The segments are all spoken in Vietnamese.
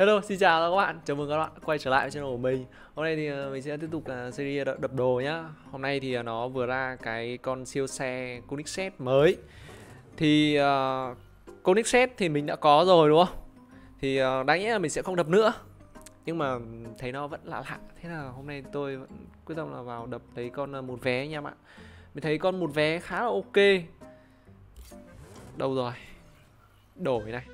Hello, xin chào các bạn, chào mừng các bạn quay trở lại với channel của mình. Hôm nay thì mình sẽ tiếp tục series đập đồ nhá. Hôm nay thì nó vừa ra cái con siêu xe Koenigsegg mới. Thì Koenigsegg thì mình đã có rồi đúng không? Thì đáng nhẽ là mình sẽ không đập nữa, nhưng mà thấy nó vẫn lạ lạ. Thế là hôm nay tôi vẫn quyết tâm là vào đập thấy con một vé nha bạn. Mình thấy con một vé khá là ok. Đâu rồi? Đổi này.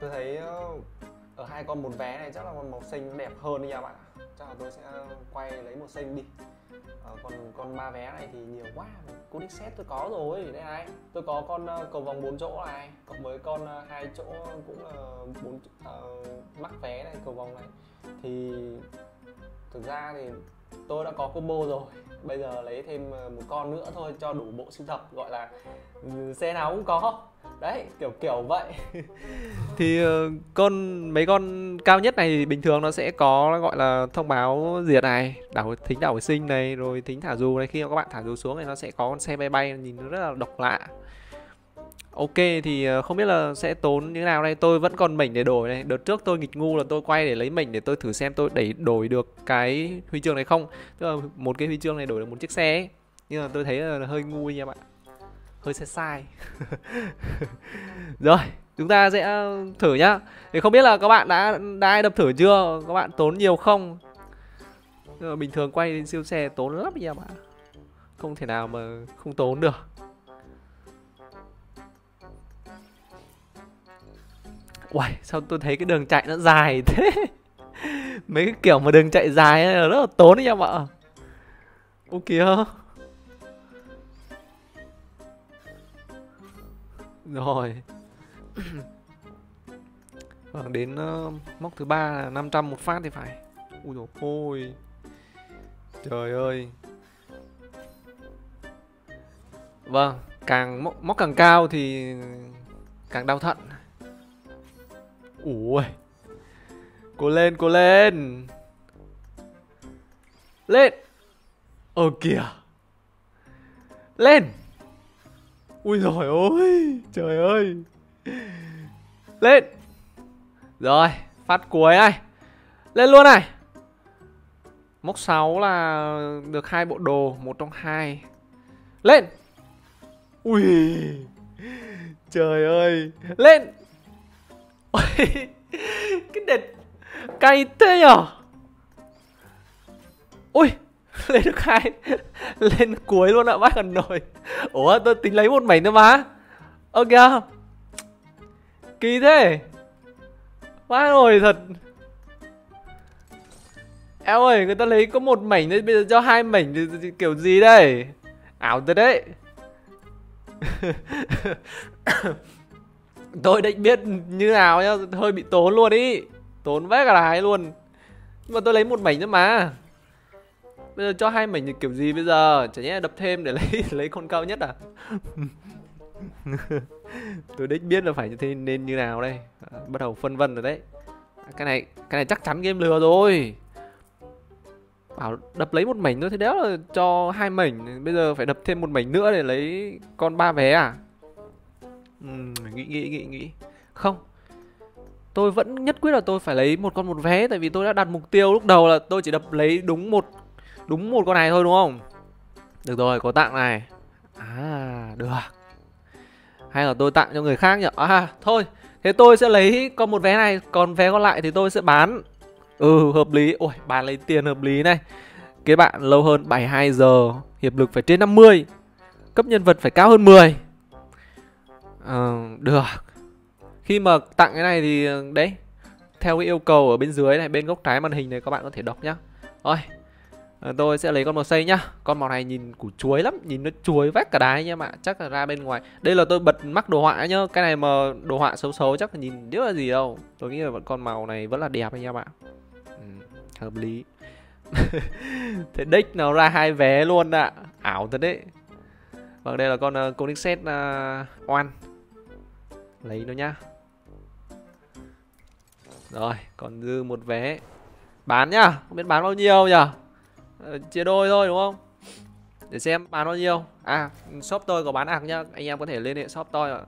Tôi thấy ở hai con một vé này chắc là con màu xanh đẹp hơn đi nha bạn ạ. Chắc là tôi sẽ quay lấy màu xanh đi. Còn con ba vé này thì nhiều quá. Koenigsegg tôi có rồi. Đây này, tôi có con cầu vòng 4 chỗ này, cộng với con 2 chỗ cũng là 4 mắc vé này, cầu vòng này. Thì thực ra thì tôi đã có combo rồi, bây giờ lấy thêm một con nữa thôi cho đủ bộ sưu tập, gọi là xe nào cũng có đấy, kiểu vậy. Thì mấy con cao nhất này thì bình thường nó sẽ có gọi là thông báo diệt này, thính đảo hồi sinh này, rồi thính thả dù này. Khi mà các bạn thả dù xuống thì nó sẽ có con xe bay bay, nhìn nó rất là độc lạ. Ok, thì không biết là sẽ tốn như thế nào đây. Tôi vẫn còn mảnh để đổi này. Đợt trước tôi nghịch ngu là tôi quay để lấy mảnh để tôi thử xem tôi để đổi được cái huy chương này không. Tức là một cái huy chương này đổi được một chiếc xe ấy. Nhưng mà tôi thấy là hơi ngu nha bạn, hơi sai. Rồi, chúng ta sẽ thử nhá. Thì không biết là các bạn đã ai đập thử chưa? Các bạn tốn nhiều không? Bình thường quay đến siêu xe tốn lắm nha bạn. Không thể nào mà không tốn được. Uầy, sao tôi thấy cái đường chạy nó dài thế? Mấy cái kiểu mà đường chạy dài này là rất là tốn đấy nha mọi người. Ô kìa. Rồi. Khoảng đến móc thứ 3 là 500 một phát thì phải. Ui dồi ôi. Trời ơi. Vâng, càng móc càng cao thì càng đau thận. Ui, cố lên, lên, ở kìa, lên, ui rồi ôi, trời ơi, lên, rồi, phát cuối này, lên luôn này, móc 6 là được 2 bộ đồ, 1 trong 2, lên, ui, trời ơi, lên. Cái đệt cay thế nhở. Ui, lên được 2. Lên cuối luôn ạ, bác Cần Nổi. Ủa, tôi tính lấy một mảnh nữa mà. Ơ kìa, kỳ thế. Bác rồi thật. Eo ơi, người ta lấy có 1 mảnh thôi, bây giờ cho 2 mảnh thì kiểu gì đây? Ảo thật đấy. Tôi định biết như nào nhá, hơi bị tốn luôn ý. Tốn vét cả lái luôn. Nhưng mà tôi lấy 1 mảnh nữa mà. Bây giờ cho 2 mảnh thì kiểu gì bây giờ? Chả nhẽ đập thêm để lấy con cao nhất à? Tôi định biết là phải như thế nên như nào đây. Bắt đầu phân vân rồi đấy. Cái này chắc chắn game lừa rồi. Bảo đập lấy 1 mảnh thôi, thế đó là cho 2 mảnh. Bây giờ phải đập thêm 1 mảnh nữa để lấy con 3 vé à? Nghĩ. Không, tôi vẫn nhất quyết là tôi phải lấy một con một vé. Tại vì tôi đã đặt mục tiêu lúc đầu là tôi chỉ đập lấy đúng một con này thôi đúng không? Được rồi, có tặng này. À, được. Hay là tôi tặng cho người khác nhỉ? À, thôi, thế tôi sẽ lấy con một vé này. Còn vé còn lại thì tôi sẽ bán. Ừ, hợp lý. Ôi, bán lấy tiền hợp lý này. Kết bạn lâu hơn 72 giờ. Hiệp lực phải trên 50. Cấp nhân vật phải cao hơn 10. Được. Khi mà tặng cái này thì đấy, theo cái yêu cầu ở bên dưới này, bên góc trái màn hình này các bạn có thể đọc nhá. Rồi, tôi sẽ lấy con màu xanh nhá. Con màu này nhìn củ chuối lắm, nhìn nó chuối vách cả đái nha bạn. Chắc là ra bên ngoài. Đây là tôi bật mắc đồ họa nhá. Cái này mà đồ họa xấu xấu chắc là nhìn đéo là gì đâu. Tôi nghĩ là con màu này vẫn là đẹp đấy nha bạn. Hợp lý. Thế đích nó ra 2 vé luôn ạ. Ảo thật đấy. Vâng, đây là con Koenigsegg One. Lấy nó nhá. Rồi, còn dư 1 vé. Bán nhá, không biết bán bao nhiêu nhỉ? Chia đôi thôi đúng không? để xem bán bao nhiêu. À, shop tôi có bán ạc nhá, anh em có thể liên hệ shop tôi,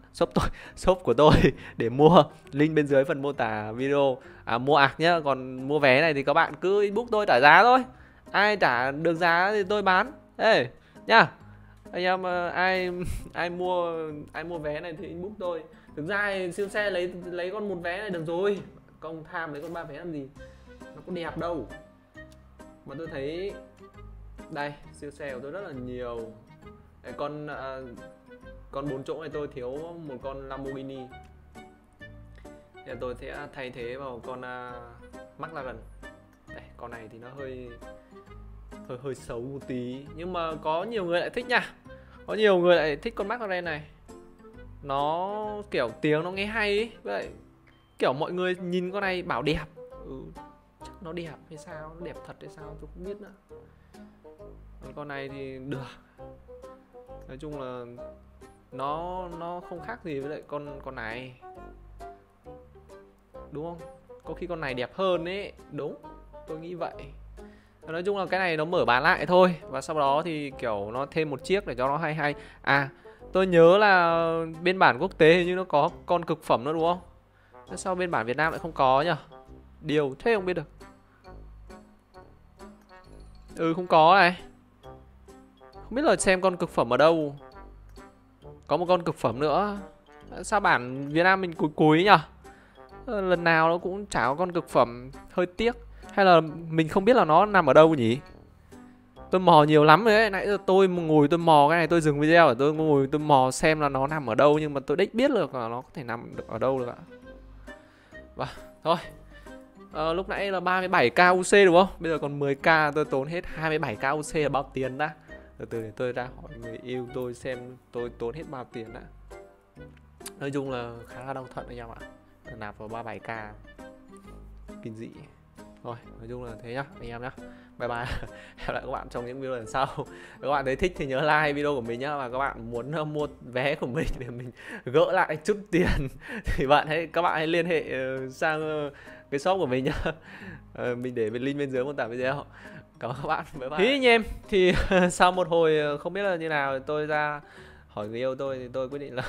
shop của tôi để mua, link bên dưới phần mô tả video. Mua ạc nhá, còn mua vé này thì các bạn cứ inbox tôi trả giá thôi, ai trả được giá thì tôi bán. Ê nhá anh em, ai mua vé này thì inbox tôi. Thực ra siêu xe lấy con một vé này được rồi, còn tham lấy con 3 vé làm gì, nó có đẹp đâu. Mà tôi thấy đây siêu xe của tôi rất là nhiều. Đây, con 4 chỗ này tôi thiếu một con Lamborghini, thì tôi sẽ thay thế vào con McLaren. Đây, con này thì nó hơi xấu một tí, nhưng mà có nhiều người lại thích nha. Có nhiều người lại thích con McLaren này, nó kiểu tiếng nó nghe hay ý. Vậy kiểu mọi người nhìn con này bảo đẹp. Chắc nó đẹp hay sao, nó đẹp thật hay sao tôi không biết nữa. Còn con này thì được, nói chung là nó không khác gì với lại con này, đúng không? Có khi con này đẹp hơn ấy, đúng, tôi nghĩ vậy. Nói chung là cái này nó mở bán lại thôi, và sau đó thì kiểu nó thêm một chiếc để cho nó hay hay. À, tôi nhớ là bên bản quốc tế hình như nó có con cực phẩm nữa đúng không? Sao bên bản Việt Nam lại không có nhỉ? Điều thế không biết được. Ừ, không có này. Không biết là xem con cực phẩm ở đâu. Có một con cực phẩm nữa. Sao bản Việt Nam mình cúi nhỉ? Lần nào nó cũng chả có con cực phẩm, hơi tiếc. Hay là mình không biết là nó nằm ở đâu nhỉ? Tôi mò nhiều lắm rồi đấy. Nãy giờ tôi ngồi tôi mò cái này, tôi dừng video để tôi ngồi tôi mò xem là nó nằm ở đâu. Nhưng mà tôi đích biết được là nó có thể nằm được ở đâu được ạ. Và thôi. Lúc nãy là 37k UC đúng không? Bây giờ còn 10k, tôi tốn hết 27k UC là bao tiền đã. Từ từ để tôi ra hỏi người yêu tôi xem tôi tốn hết bao tiền đã. Nói chung là khá là đau thận anh em ạ. Nạp vào 37k kinh dị. Thôi, nói chung là thế nhá anh em nhá. Bye bye. Hẹn lại các bạn trong những video lần sau. Các bạn thấy thích thì nhớ like video của mình nhá, và các bạn muốn mua vé của mình để mình gỡ lại chút tiền thì các bạn hãy liên hệ sang cái shop của mình nhá. Mình để link bên dưới mô tả video. Cảm ơn các bạn. Bye bye. Thế anh em thì sau một hồi không biết là như nào, tôi ra hỏi người yêu tôi thì tôi quyết định là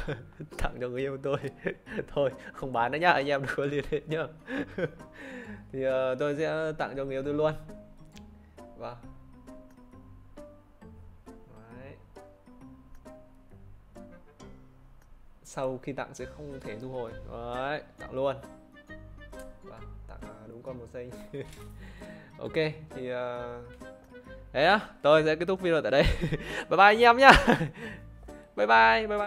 tặng cho người yêu tôi. Thôi không bán nữa nhá anh em, đừng có liên hệ nhá. Thì tôi sẽ tặng cho người yêu tôi luôn. Và sau khi tặng sẽ không thể thu hồi. Đấy, tặng luôn. Và tặng đúng con một xanh. Ok, thì đấy á, tôi sẽ kết thúc video tại đây. Bye bye anh em nhá. Bye bye, bye bye.